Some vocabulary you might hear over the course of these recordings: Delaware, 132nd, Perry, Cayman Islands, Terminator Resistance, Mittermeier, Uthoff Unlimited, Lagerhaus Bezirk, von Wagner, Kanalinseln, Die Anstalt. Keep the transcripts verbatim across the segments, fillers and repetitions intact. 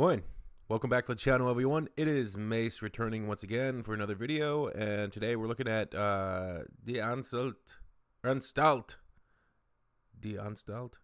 Moin. Welcome back to the channel, everyone. It is Mace returning once again for another video, and today we're looking at uh, Die Anstalt, Anstalt, Die Anstalt,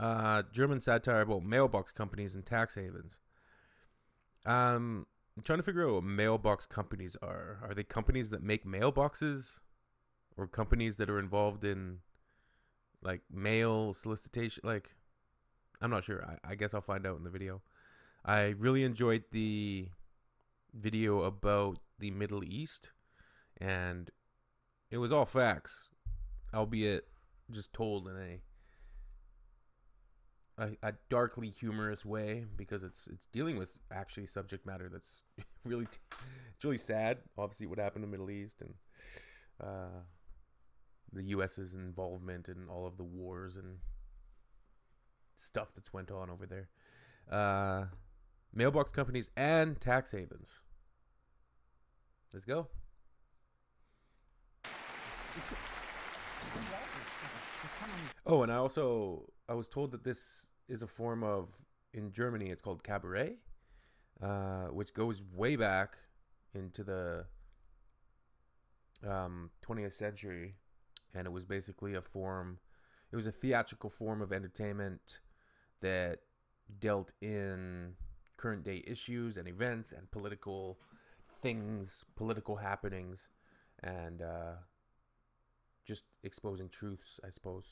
uh, German satire about mailbox companies and tax havens. Um, I'm trying to figure out what mailbox companies are. Are they companies that make mailboxes, or companies that are involved in like mail solicitation? Like, I'm not sure. I, I guess I'll find out in the video. I really enjoyed the video about the Middle East, and it was all facts, albeit just told in a, a, a darkly humorous way, because it's it's dealing with actually subject matter that's really it's really sad. Obviously, what happened in the Middle East and uh, the U S's involvement in all of the wars and stuff that's went on over there. Uh, Mailbox companies and tax havens. Let's go. Oh, and I also I was told that this is a form of, in Germany it's called cabaret, uh, which goes way back into the um, twentieth century, and it was basically a form. It was a theatrical form of entertainment that dealt in current day issues and events and political things, political happenings, and uh, just exposing truths, I suppose.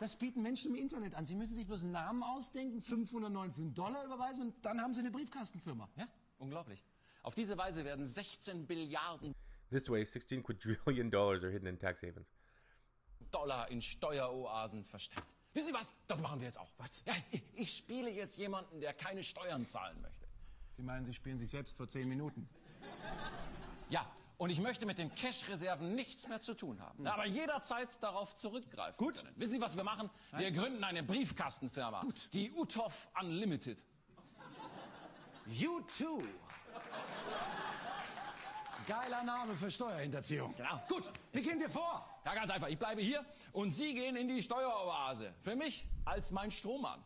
Das bieten Menschen im Internet an. Sie müssen sich bloß einen Namen ausdenken, fünfhundertneunzehn Dollar überweisen, und dann haben sie eine Briefkastenfirma. Ja, unglaublich. Auf diese Weise werden sechzehn Billiarden... This way, sixteen quadrillion dollars are hidden in tax havens. Dollar in Steueroasen versteckt. Wissen Sie was? Das machen wir jetzt auch. Was? Ja, ich, ich spiele jetzt jemanden, der keine Steuern zahlen möchte. Sie meinen, Sie spielen sich selbst vor zehn Minuten? Ja, und ich möchte mit den Cash-Reserven nichts mehr zu tun haben. Hm. Aber jederzeit darauf zurückgreifen Gut. können. Wissen Sie, was wir machen? Nein. Wir gründen eine Briefkastenfirma. Gut. Die Uthoff Unlimited. You too. Geiler Name für Steuerhinterziehung. Genau. Gut, wie gehen wir vor? Ja, ganz einfach. Ich bleibe hier und Sie gehen in die Steueroase. Für mich als mein Strohmann.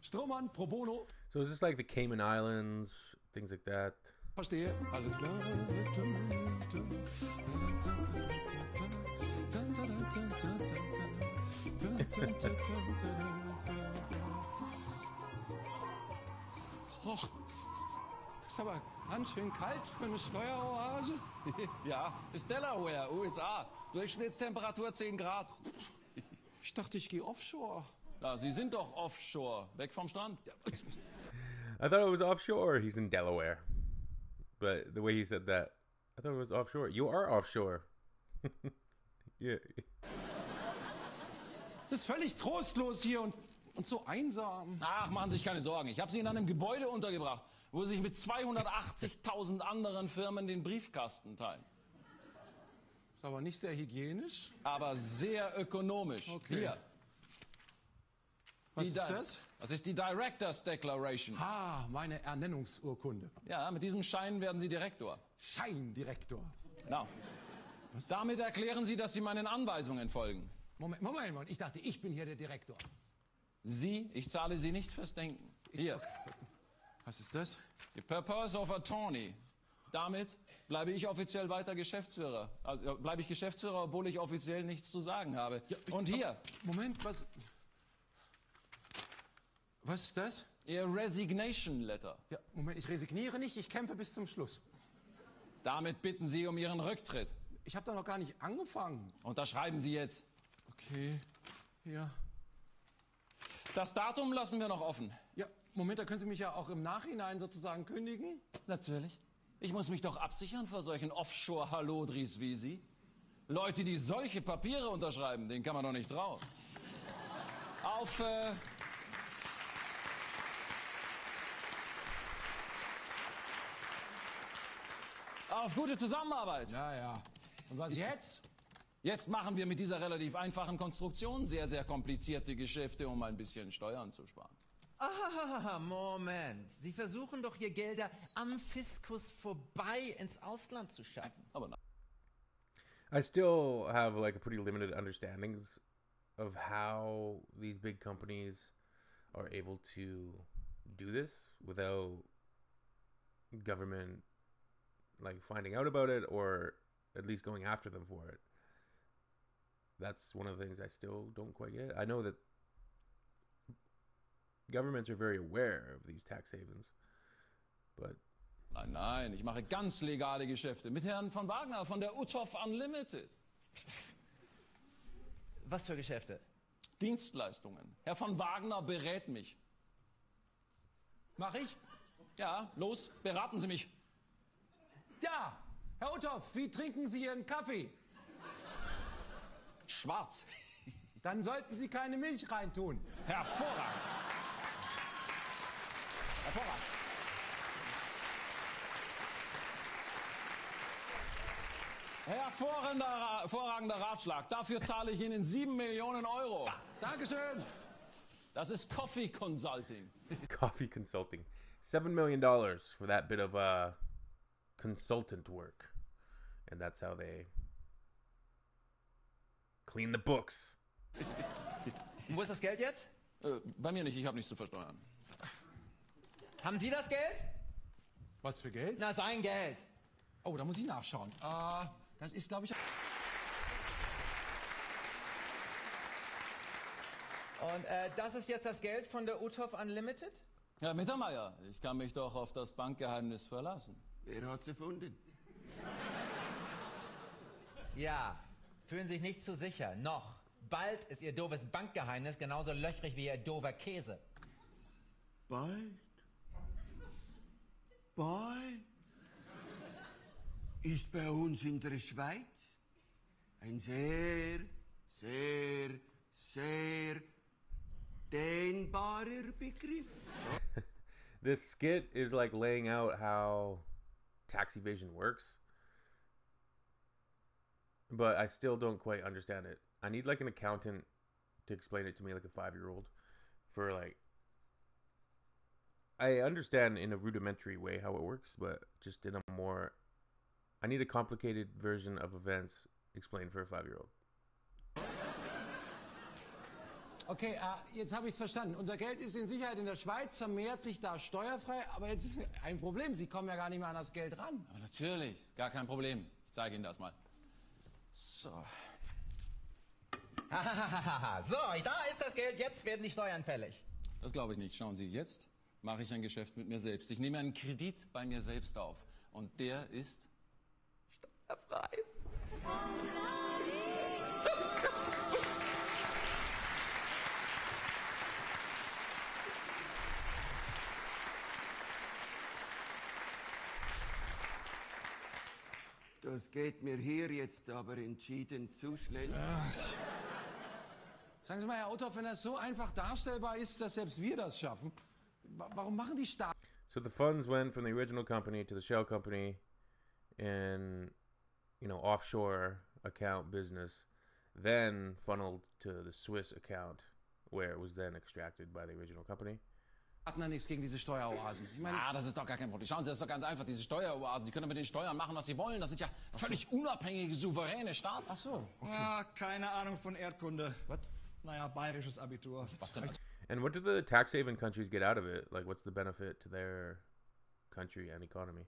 Strohmann pro bono. So is this like the Cayman Islands, things like that? Verstehe. Alles klar. Och. Ist aber ganz schön kalt für eine Steueroase. Ja, ist Delaware, U S A. Durchschnittstemperatur zehn Grad. Ich dachte, ich gehe offshore. Na, Sie sind doch offshore. Weg vom Strand. I thought it was offshore. He's in Delaware. But the way he said that, I thought it was offshore. You are offshore. Yeah. Das ist völlig trostlos hier und, und so einsam. Ach, machen Sie sich keine Sorgen. Ich habe Sie in einem Gebäude untergebracht, wo sie sich mit zweihundertachtzigtausend anderen Firmen den Briefkasten teilen. Ist aber nicht sehr hygienisch. Aber sehr ökonomisch. Okay. Hier. Was die ist Di das? Das ist die Directors Declaration. Ah, meine Ernennungsurkunde. Ja, mit diesem Schein werden Sie Direktor. Scheindirektor. Genau. Was? Damit erklären Sie, dass Sie meinen Anweisungen folgen. Moment, Moment, Moment. Ich dachte, ich bin hier der Direktor. Sie? Ich zahle Sie nicht fürs Denken. Hier. Okay. Was ist das? The Purpose of Attorney. Damit bleibe ich offiziell weiter Geschäftsführer. Also bleibe ich Geschäftsführer, obwohl ich offiziell nichts zu sagen habe. Ja, ich, und hier. Moment, was? Was ist das? Ihr Resignation Letter. Ja, Moment, ich resigniere nicht, ich kämpfe bis zum Schluss. Damit bitten Sie um Ihren Rücktritt. Ich habe da noch gar nicht angefangen. Unterschreiben Sie jetzt. Okay, ja. Das Datum lassen wir noch offen. Ja. Moment, da können Sie mich ja auch im Nachhinein sozusagen kündigen. Natürlich. Ich muss mich doch absichern vor solchen Offshore-Hallodris wie Sie. Leute, die solche Papiere unterschreiben, denen kann man doch nicht trauen. Auf, äh... auf gute Zusammenarbeit. Ja, ja. Und was jetzt? Jetzt machen wir mit dieser relativ einfachen Konstruktion sehr, sehr komplizierte Geschäfte, um ein bisschen Steuern zu sparen. Ah, Moment. Sie versuchen doch, Ihr Gelder am Fiskus vorbei ins Ausland zu schaffen. Aber nein. I still have like a pretty limited understandings of how these big companies are able to do this without government like finding out about it or at least going after them for it. That's one of the things I still don't quite get. I know that governments are very aware of these tax havens, but nein, nein, ich mache ganz legale Geschäfte mit Herrn von Wagner von der Uthoff Unlimited. Was für Geschäfte? Dienstleistungen. Herr von Wagner berät mich. Mach ich? Ja, los, beraten Sie mich. Ja, Herr Uthoff, wie trinken Sie Ihren Kaffee? Schwarz. Dann sollten Sie keine Milch reintun. Hervorragend. Hervorragend. Hervorragender, hervorragender Ratschlag. Dafür zahle ich Ihnen sieben Millionen Euro. Ja. Dankeschön. Das ist Coffee Consulting. Coffee Consulting. seven million dollars for that bit of uh, consultant work. And that's how they clean the books. Wo ist das Geld jetzt? Äh, bei mir nicht, ich habe nichts zu versteuern. Haben Sie das Geld? Was für Geld? Na, sein Geld. Oh, da muss ich nachschauen. Uh, das ist, glaube ich... Und äh, das ist jetzt das Geld von der Uthoff Unlimited? Herr Mittermeier, ich kann mich doch auf das Bankgeheimnis verlassen. Wer hat's erfunden? Ja, fühlen sich nicht zu sicher, noch. Bald ist Ihr doofes Bankgeheimnis genauso löchrig wie Ihr doofer Käse. Bald? Bald? Ist bei uns in der Schweiz ein sehr, sehr, sehr dehnbarer Begriff. This skit is like laying out how tax evasion works, but I still don't quite understand it. I need like an accountant to explain it to me, like a five-year-old, for like... I understand in a rudimentary way how it works, but just in a more... I need a complicated version of events explained for a five-year-old. Okay, uh, jetzt habe ich es verstanden. Unser Geld ist in Sicherheit in der Schweiz, vermehrt sich da steuerfrei, aber jetzt ist ein Problem. Sie kommen ja gar nicht mehr an das Geld ran. Aber natürlich, gar kein Problem. Ich zeige Ihnen das mal. So. So, da ist das Geld, jetzt werden die Steuern fällig. Das glaube ich nicht. Schauen Sie, jetzt mache ich ein Geschäft mit mir selbst. Ich nehme einen Kredit bei mir selbst auf und der ist... Frei. Das geht mir hier jetzt aber entschieden zu schnell. Sagen Sie mal, Herr Uthoff, wenn das so einfach darstellbar ist, dass selbst wir das schaffen, warum machen die Staaten? So the funds went from the original company to the shell company and you know, offshore account business, then funneled to the Swiss account, where it was then extracted by the original company. Hatten da nichts gegen diese Steueroasen. Ich meine, ah, das ist doch gar kein Problem. Schauen Sie, das ist doch ganz einfach. Diese Steueroasen, die können mit den Steuern machen, was sie wollen. Das sind ja Ach völlig so. unabhängige, souveräne Staaten. Ach so. Okay. Ah, keine Ahnung von Erdkunde. Was? Naja, bayerisches Abitur. Was denn? And what do the tax haven countries get out of it? Like, what's the benefit to their country and economy?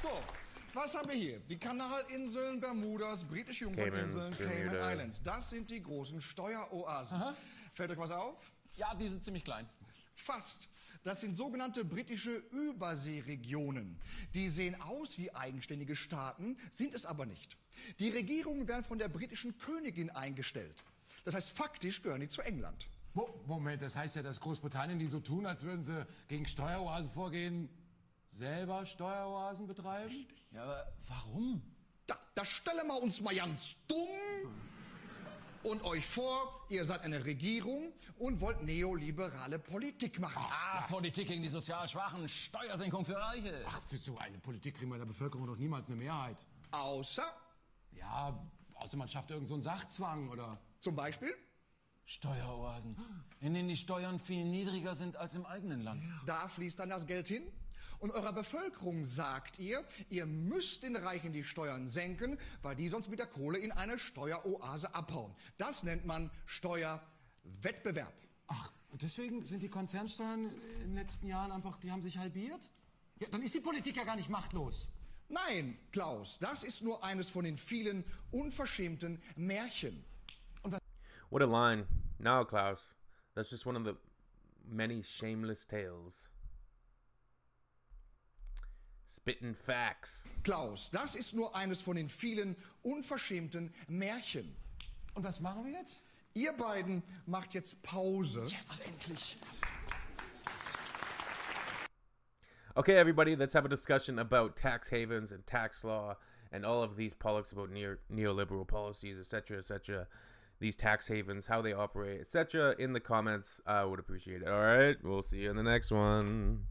So, was haben wir hier? Die Kanalinseln, Bermudas, britische Jungferninseln, Cayman Islands. Das sind die großen Steueroasen. Aha. Fällt euch was auf? Ja, die sind ziemlich klein. Fast. Das sind sogenannte britische Überseeregionen. Die sehen aus wie eigenständige Staaten, sind es aber nicht. Die Regierungen werden von der britischen Königin eingestellt. Das heißt, faktisch gehören die zu England. Moment, das heißt ja, dass Großbritannien, die so tun, als würden sie gegen Steueroasen vorgehen, selber Steueroasen betreiben? Richtig. Ja, aber warum? Da, da stellen wir uns mal ganz dumm und euch vor, ihr seid eine Regierung und wollt neoliberale Politik machen. Ah, ja. Politik gegen die sozial Schwachen, Steuersenkung für Reiche. Ach, für so eine Politik kriegen wir in der Bevölkerung doch niemals eine Mehrheit. Außer? Ja, außer man schafft irgend so einen Sachzwang, oder? Zum Beispiel? Steueroasen, in denen die Steuern viel niedriger sind als im eigenen Land. Da fließt dann das Geld hin Und eurer Bevölkerung sagt ihr, ihr müsst den Reichen die Steuern senken, weil die sonst mit der Kohle in eine Steueroase abhauen. Das nennt man Steuerwettbewerb. Ach, und deswegen sind die Konzernsteuern in den letzten Jahren einfach, die haben sich halbiert? Ja, dann ist die Politik ja gar nicht machtlos. Nein, Klaus, das ist nur eines von den vielen unverschämten Märchen. What a line. No, Klaus. That's just one of the many shameless tales. Spitting facts. Klaus, das ist nur eines von den vielen unverschämten Märchen. Und was machen wir jetzt? Ihr beiden macht jetzt Pause. Yes, endlich. Okay, everybody, let's have a discussion about tax havens and tax law and all of these politics about near neoliberal policies, et cetera, et cetera. These tax havens, how they operate, et cetera, in the comments. I would appreciate it. All right, we'll see you in the next one.